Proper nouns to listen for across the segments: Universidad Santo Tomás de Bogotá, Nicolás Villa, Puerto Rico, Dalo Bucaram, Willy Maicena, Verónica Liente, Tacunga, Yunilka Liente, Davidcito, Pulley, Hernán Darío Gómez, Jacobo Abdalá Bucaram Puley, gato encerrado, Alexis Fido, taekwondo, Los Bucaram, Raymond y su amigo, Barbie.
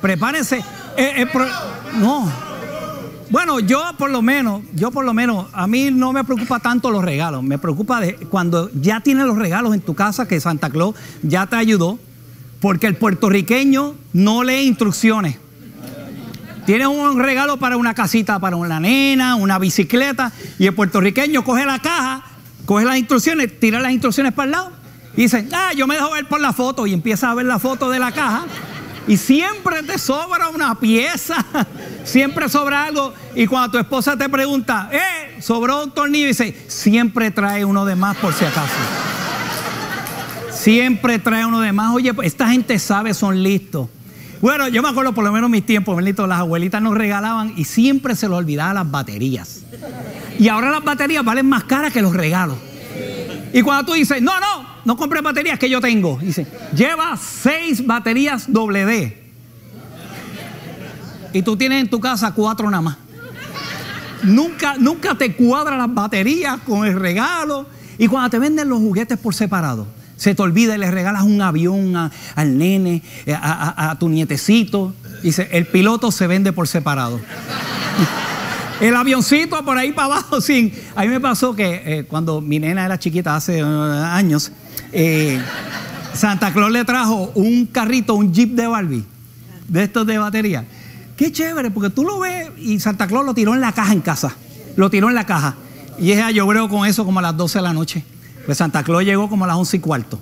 prepárense. No. Bueno, yo por lo menos, a mí no me preocupa tanto los regalos. Me preocupa cuando ya tienes los regalos en tu casa, que Santa Claus ya te ayudó, porque el puertorriqueño no lee instrucciones. Tienes un regalo para una casita, para una nena, una bicicleta, y el puertorriqueño coge la caja, coge las instrucciones, tira las instrucciones para el lado y dicen, ah, yo me dejo ver por la foto, y empieza a ver la foto de la caja y siempre te sobra una pieza, siempre sobra algo, y cuando tu esposa te pregunta, sobró un tornillo, y dice, siempre trae uno de más por si acaso. Siempre trae uno de más. Oye, esta gente sabe, son listos. Bueno, yo me acuerdo por lo menos mis tiempos, Benito, las abuelitas nos regalaban y siempre se les olvidaba las baterías. Y ahora las baterías valen más caras que los regalos. Y cuando tú dices, no compres baterías que yo tengo. Dice, lleva 6 baterías AA. Y tú tienes en tu casa 4 nada más. Nunca te cuadran las baterías con el regalo. Y cuando te venden los juguetes por separado, se te olvida y le regalas un avión al nene, a tu nietecito. Dice, el piloto se vende por separado. El avioncito por ahí para abajo. Sin. A mí me pasó que cuando mi nena era chiquita, hace años, Santa Claus le trajo un carrito, un Jeep de Barbie, de estos de batería. Qué chévere, porque tú lo ves y Santa Claus lo tiró en la caja en casa. Lo tiró en la caja. Y ella llovió con eso como a las 12 de la noche. Pues Santa Claus llegó como a las 11:15.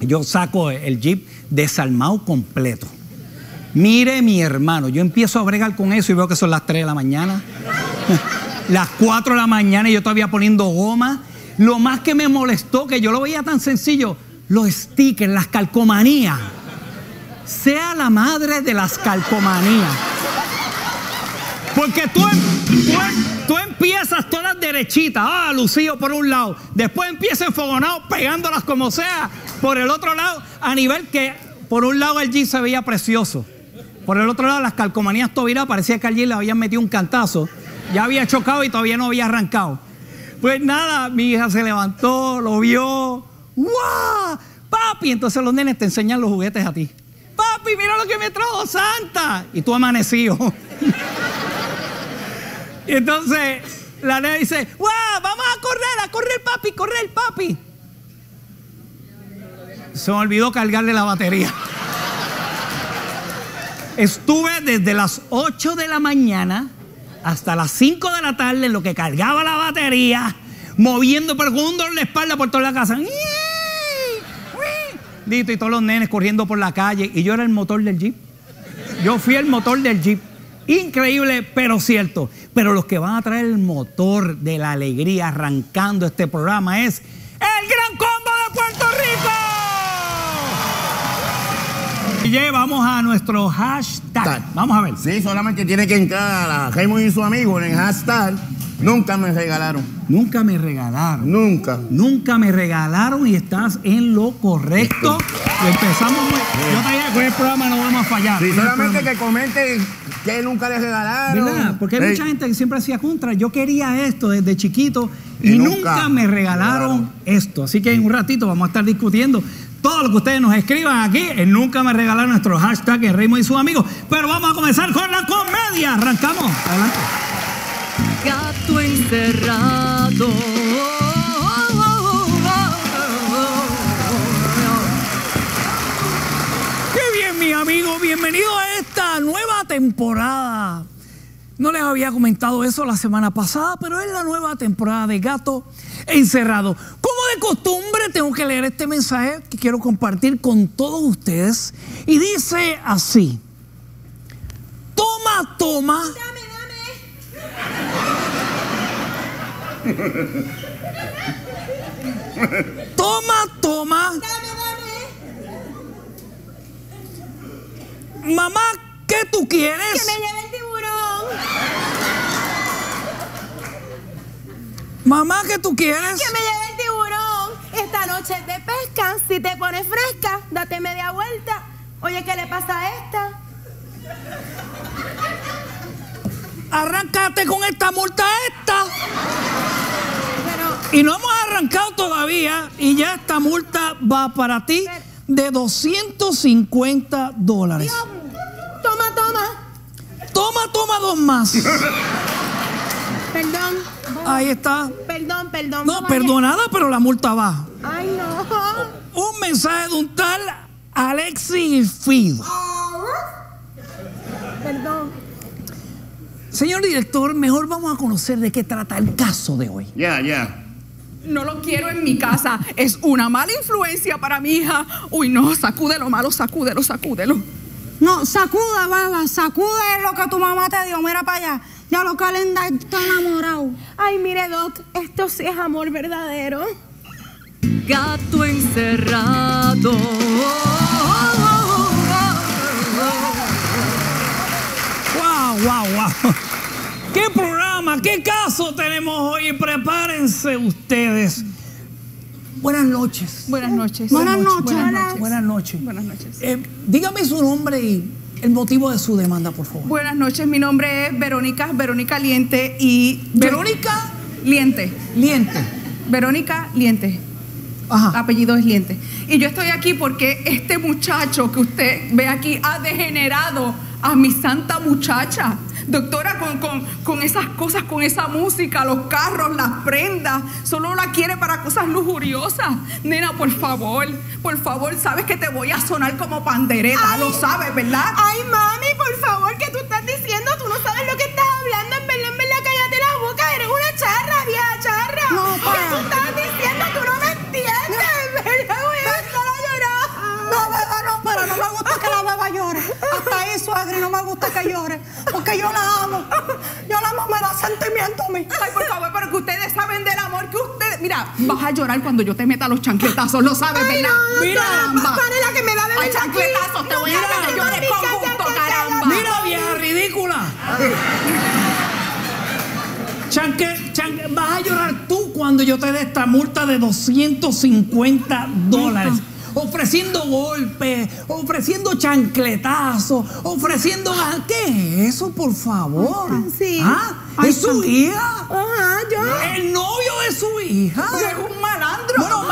Yo saco el Jeep desarmado completo. Mire, mi hermano, yo empiezo a bregar con eso y veo que son las 3 de la mañana. Las 4 de la mañana y yo todavía poniendo goma. Lo más que me molestó, que yo lo veía tan sencillo, los stickers, las calcomanías. Sea la madre de las calcomanías. Porque tú empiezas todas derechitas, Lucío por un lado, después empiezas enfogonado pegándolas como sea por el otro lado, a nivel que por un lado el Jeep se veía precioso, por el otro lado las calcomanías todavía parecía que al Jeep le habían metido un cantazo, ya había chocado y todavía no había arrancado. Pues nada, mi hija se levantó, lo vio, ¡guau! ¡Papi! Entonces los nenes te enseñan los juguetes a ti. ¡Papi, mira lo que me trajo Santa! Y tú amanecido. Y entonces la nena dice, ¡guau! ¡Vamos a correr, papi! ¡Correr, papi! Se me olvidó cargarle la batería. Estuve desde las 8 de la mañana hasta las 5 de la tarde en lo que cargaba la batería, moviendo por un dolor de espalda por toda la casa. Y todos los nenes corriendo por la calle. Y yo era el motor del Jeep. Yo fui el motor del Jeep. Increíble, pero cierto. Pero los que van a traer el motor de la alegría arrancando este programa es el Gran Combo de Puerto Rico. Y vamos a nuestro hashtag. Vamos a ver. Sí, solamente tiene que entrar a Raymond y su amigo en el hashtag. Nunca me regalaron. Nunca me regalaron. Nunca. Nunca me regalaron y estás en lo correcto. Sí. Empezamos. Yo te digo que con el programa no vamos a fallar. Sí, solamente que comenten que nunca les regalaron. ¿Verdad? Porque hay mucha gente que siempre hacía contra. Yo quería esto desde chiquito y nunca me regalaron esto. Así que en un ratito vamos a estar discutiendo todo lo que ustedes nos escriban aquí. El nunca me regalaron, nuestro hashtag, el Raymond y sus amigos. Pero vamos a comenzar con la comedia. Arrancamos. Adelante. Gato encerrado, qué bien, mis amigos, bienvenidos a esta nueva temporada. No les había comentado eso la semana pasada, pero es la nueva temporada de Gato Encerrado. Como de costumbre, tengo que leer este mensaje que quiero compartir con todos ustedes y dice así: toma, toma. Toma, toma. Dame. Mamá, ¿qué tú quieres? Que me lleve el tiburón. Mamá, ¿qué tú quieres? Que me lleve el tiburón. Esta noche es de pesca. Si te pones fresca, date media vuelta. Oye, ¿qué le pasa a esta? Arráncate con esta multa esta. Pero, y no hemos arrancado todavía y ya esta multa va para ti de $250. Dios, dos más. Perdón. Ahí está. Perdón, perdón. No, perdonada, pero la multa va. Ay, no. Un mensaje de un tal Alexis Fido. Perdón. Señor director, mejor vamos a conocer de qué trata el caso de hoy. Ya. No lo quiero en mi casa. Es una mala influencia para mi hija. Uy, no, sacúdelo, malo, sacúdelo, sacúdelo. No, sacuda, baba, sacuda lo que tu mamá te dio. Mira para allá. Ya lo calenda está enamorado. Ay, mire, Doc, esto sí es amor verdadero. Gato encerrado. Wow. ¡Qué programa! ¡Qué caso tenemos hoy! Prepárense ustedes. Buenas noches. Buenas noches. Buenas noches. Dígame su nombre y el motivo de su demanda, por favor. Buenas noches. Mi nombre es Verónica Liente y... ¿Verónica? Liente. Verónica Liente. Ajá. Apellido es Liente. Y yo estoy aquí porque este muchacho que usted ve aquí ha degenerado a mi santa muchacha. Doctora, con esas cosas, con esa música, los carros, las prendas, solo la quiere para cosas lujuriosas. Nena, por favor, sabes que te voy a sonar como pandereta, ay, lo sabes, ¿verdad? Ay, mami, por favor, ¿qué tú estás diciendo? Tú no sabes lo que estás hablando, en verdad, cállate la boca, eres una charra, vieja charra. No, ¿qué tú estás diciendo? Tú no me entiendes, en verdad, voy a estar a llorar. No, beba, no, pero no me gusta que la beba llore. Hasta eso, Agri, no me gusta que llore. Porque yo la amo. Yo la amo, me da sentimiento a mí. Ay, por favor, pero que ustedes saben del amor que ustedes... Mira, vas a llorar cuando yo te meta los chancletazos, lo sabes, ay, ¿verdad? No, mira, caramba. La que me da de los chancletazos, no, te voy a dar que llores con gusto, caramba. Mira, vieja ridícula. Vas a llorar tú cuando yo te dé esta multa de $250. Ofreciendo golpes, ofreciendo chancletazos, ofreciendo... ¿Qué es eso, por favor? Sí. ¿Ah? ¿Es su hija? Ajá, yo. ¿El novio de su hija? Es un malandro. Bueno,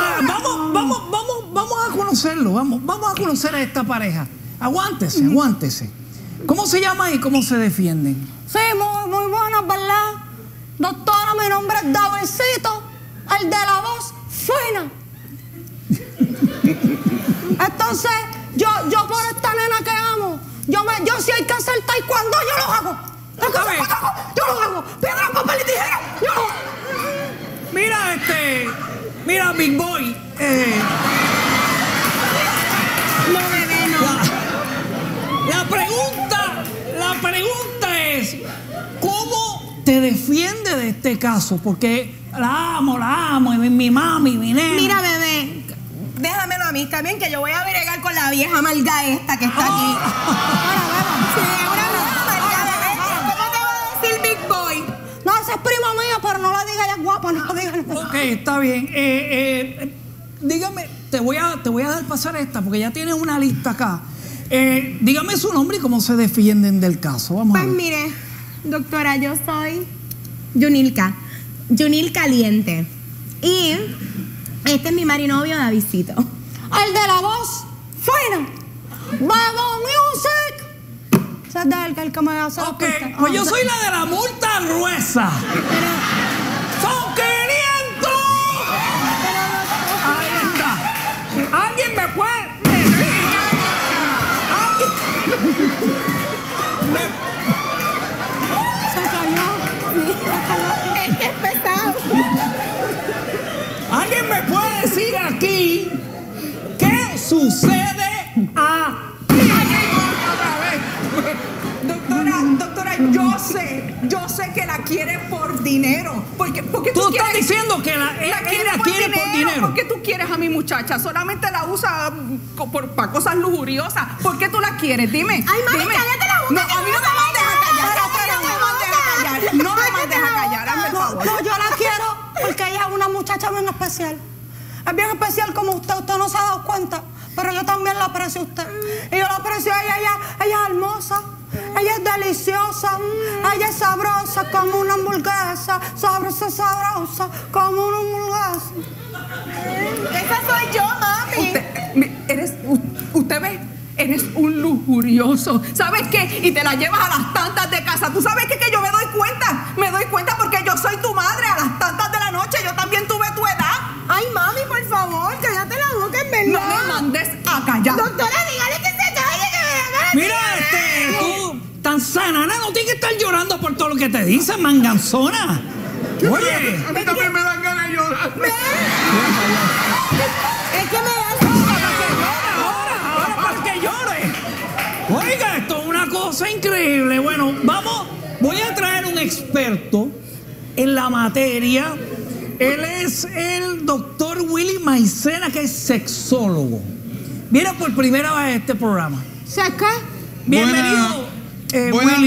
vamos a conocerlo, vamos a conocer a esta pareja. Aguántese. ¿Cómo se llama y cómo se defienden? Sí, muy buena, ¿verdad? Doctora, mi nombre es Davidcito, el de la voz fina. Entonces, yo por esta nena que amo, yo si hay que hacer taekwondo, yo lo hago. Piedra, papel y tijera, yo lo hago. Mira, Big Boy. No, bebé, no. La pregunta es, ¿cómo te defiende de este caso? Porque la amo, y mi mami, mi nena. Mira, bebé. Déjamelo a mí también, que yo voy a bregar con la vieja amarga esta que está aquí. Sí, una vieja amarga. ¿Cómo te va a decir Big Boy? No, esa es prima mía, pero no la diga, ella es guapa, no la diga. Ok, está bien. Dígame, te voy a dar pasar esta, porque ya tienes una lista acá. Dígame su nombre y cómo se defienden del caso. Vamos a ver. Pues mire, doctora, yo soy Yunilka Liente. Y... este es mi marinovio, Davidcito. El de la voz fina. ¡Vamos, music! Esa es de él, que el que me hace la puerta. Pues yo soy la de la multa gruesa. ¡Son 500! Ahí está. ¿Alguien me puede decir? Se cayó. Es que es pesado. ¿Alguien me puede decir aquí qué sucede aquí? Doctora, yo sé que la quiere por dinero. Porque tú estás diciendo que la quiere por dinero. ¿Por qué tú quieres a mi muchacha? Solamente la usa para cosas lujuriosas. ¿Por qué tú la quieres? Dime. Ay, mami, dime. Cállate la boca. No, a mí no me mandes a callar. No me mandes a callar. Hazme el favor. No, yo la quiero. Porque ella es una muchacha bien especial. Es bien especial como usted. Usted no se ha dado cuenta. Pero yo también la aprecio a usted. Y yo la aprecio a ella. Ella es hermosa. Ella es deliciosa. Ella es sabrosa como una hamburguesa. Sabrosa como una hamburguesa. Esa soy yo, mami. Usted ve, eres un lujo. lujurioso. ¿Sabes qué? Y te la llevas a las tantas de casa. ¿Tú sabes qué? Que yo me doy cuenta. Me doy cuenta porque yo soy tu madre. A las tantas de la noche yo también tuve tu edad. Ay, mami, por favor, cállate la boca, en verdad. No me mandes a callar. Doctora, dígale que se calle, que me la calle. Mira, tú, tan sana, no tienes que estar llorando por todo lo que te dicen, manganzona. Oye, a mí también me dan ganas de llorar. Es que me dan Oiga, esto es una cosa increíble. Bueno, vamos, voy a traer un experto en la materia. Él es el doctor Willy Maicena, que es sexólogo. Viene por primera vez a este programa. ¿Saca? Bienvenido. Buenas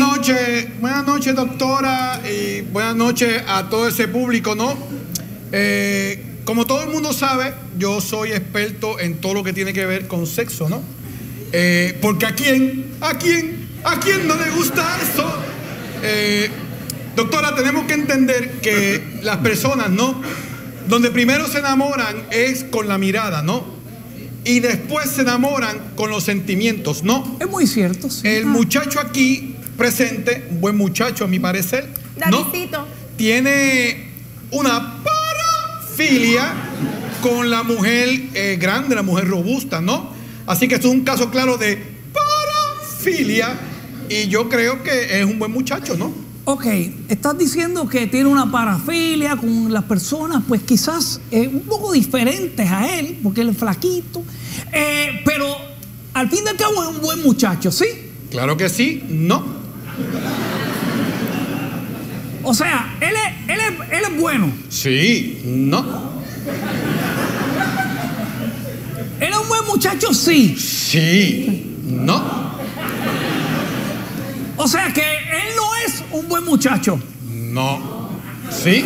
noches, doctora, y buenas noches a todo ese público, ¿no? Como todo el mundo sabe, yo soy experto en todo lo que tiene que ver con sexo, ¿no? Porque ¿a quién no le gusta eso? Doctora, tenemos que entender que las personas, ¿no? Donde primero se enamoran es con la mirada, ¿no? Y después se enamoran con los sentimientos, ¿no? Es muy cierto, sí. El muchacho aquí presente, un buen muchacho a mi parecer, ¿no? Davidcito tiene una parafilia con la mujer grande, la mujer robusta, ¿no? Así que esto es un caso claro de parafilia y yo creo que es un buen muchacho, ¿no? Ok, estás diciendo que tiene una parafilia con las personas, pues quizás un poco diferentes a él, porque él es flaquito, pero al fin y al cabo es un buen muchacho, ¿sí? Claro que sí, no. O sea, él es bueno. Sí, no. ¿Él es un buen muchacho? Sí. Sí. No. O sea que él no es un buen muchacho. No. Sí.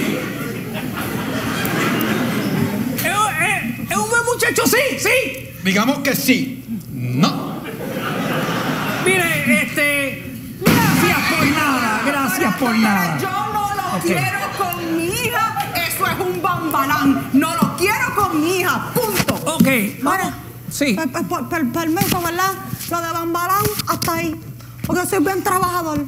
¿Es un buen muchacho? Sí. Sí. Digamos que sí. No. Mire, gracias por nada. Gracias por nada. Yo no lo quiero con mi hija. Eso es un bambalán. No lo quiero con mi hija. Punto. Ok, bueno, sí. Permiso, ¿verdad? Lo de bambalán hasta ahí. Porque soy bien trabajador.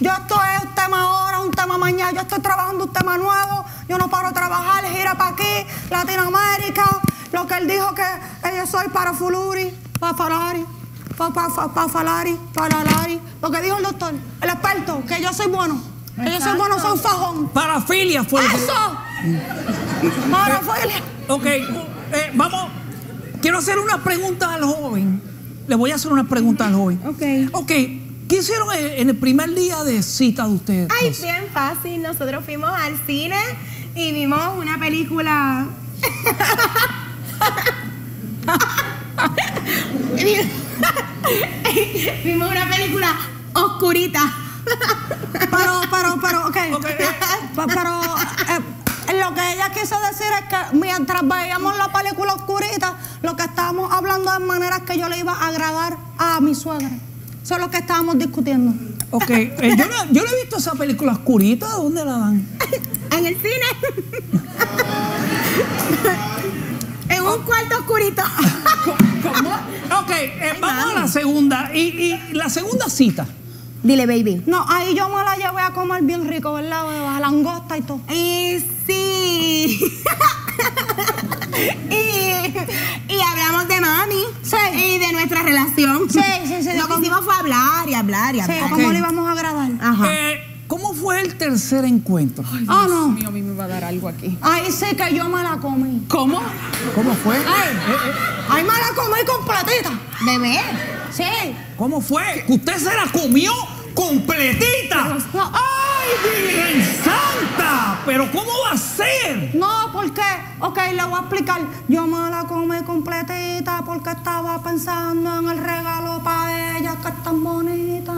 Yo esto es un tema ahora, un tema mañana. Yo estoy trabajando un tema nuevo. Yo no paro de trabajar, gira para aquí, Latinoamérica. Lo que él dijo que yo soy para Fuluri, para Falari, para Lari. Lo que dijo el doctor, el experto, que yo soy bueno. Que yo soy bueno, soy un fajón. Parafilia fue. ¡Eso! Parafilia. Ok. Vamos, quiero hacer unas preguntas al joven. Le voy a hacer unas preguntas al joven. Ok, ¿qué hicieron en el primer día de cita de ustedes? Ay, bien fácil. Nosotros fuimos al cine y vimos una película. Vimos una película oscurita. Pero lo que ella quiso decir es que mientras veíamos la película oscurita, lo que estábamos hablando es maneras que yo le iba a agradar a mi suegra. Eso es lo que estábamos discutiendo. Ok, yo no he visto esa película oscurita. ¿Dónde la dan? En el cine. En un cuarto oscurito. ¿Cómo? Ok, vamos a la segunda. Y la segunda cita. Dile, baby. No, ahí yo me la llevé a comer bien rico, ¿verdad? De langosta y todo. Y sí. y hablamos de mami. Sí. Y de nuestra relación. Sí, sí, sí. Lo que hicimos fue hablar y hablar y hablar. Sí, ¿cómo le íbamos a agradar? Ajá. ¿Cómo fue el tercer encuentro? Ay, Dios mío, a mí me va a dar algo aquí. Ay, sé que yo me la comí. ¿Cómo? ¿Cómo fue? Ay, me la comí completita. Bebé. Sí. ¿Cómo fue? Que usted se la comió completita. ¡Ay, Virgen Santa! ¿Pero cómo va a ser? No, ¿por qué? Ok, le voy a explicar. Yo me la comí completita porque estaba pensando en el regalo para ella, que es tan bonita.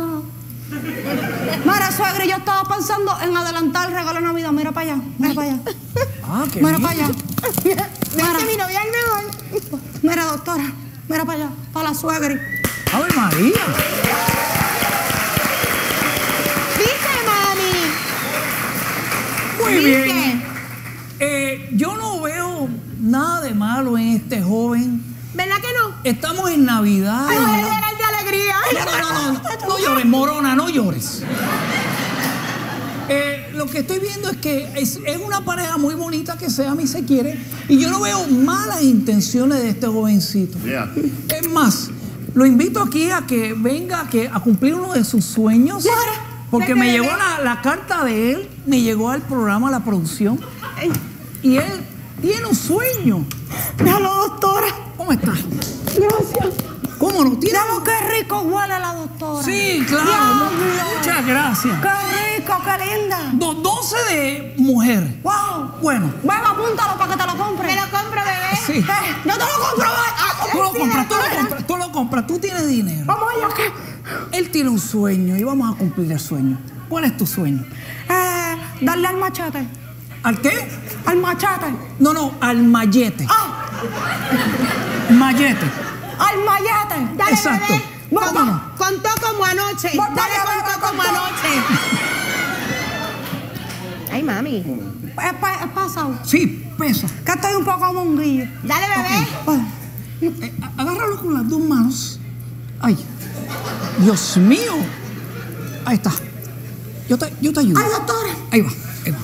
Mira, suegra, yo estaba pensando en adelantar el regalo de Navidad. Mira para allá, mira para allá. Ah, qué mira para allá. Mira, mi novia es mejor. Mira, doctora, mira para allá, para la suegra. ¡Ave María! ¡Viste, mami! Muy bien. Yo no veo nada de malo en este joven. ¿Verdad que no? Estamos en Navidad. ¡Ay, es de alegría! llores, morona, no llores. Lo que estoy viendo es que es una pareja muy bonita que se ama y se quiere, y yo no veo malas intenciones de este jovencito. Yeah. Es más, lo invito aquí a que venga a cumplir uno de sus sueños. Yeah. Porque me llegó la carta de él, me llegó al programa, la producción, y él tiene un sueño. Déjalo, doctora. ¿Cómo estás? Gracias. ¿Cómo no? Tiene algo que rico huele la doctora. Sí, claro. Dios. Muchas gracias. Qué rico, qué linda. 12 de mujer. Wow. Bueno. Bueno, apúntalo para que te lo compre. Me lo compro, bebé. Sí. Yo te lo compro. Tú lo compras. Tú tienes dinero. Vamos allá. ¿Qué? Él tiene un sueño y vamos a cumplir el sueño. ¿Cuál es tu sueño? Darle al machete. ¿Al qué? Al machete. No, no, al mallete. Ah. Mallete. Al mallete. Dale, exacto. Bebé. Vámonos. Contó como anoche. Dale, contó como anoche. Ay, mami. ¿Es pasado? Sí, pesa. Que estoy un poco mondillo. Dale, bebé. Okay. Agárralo con las dos manos. Ay, Dios mío. Ahí está. Yo te ayudo. Ay, doctora. Ahí va, ahí va.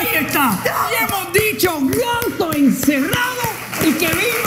Ahí está. Y hemos dicho gato encerrado y que vive.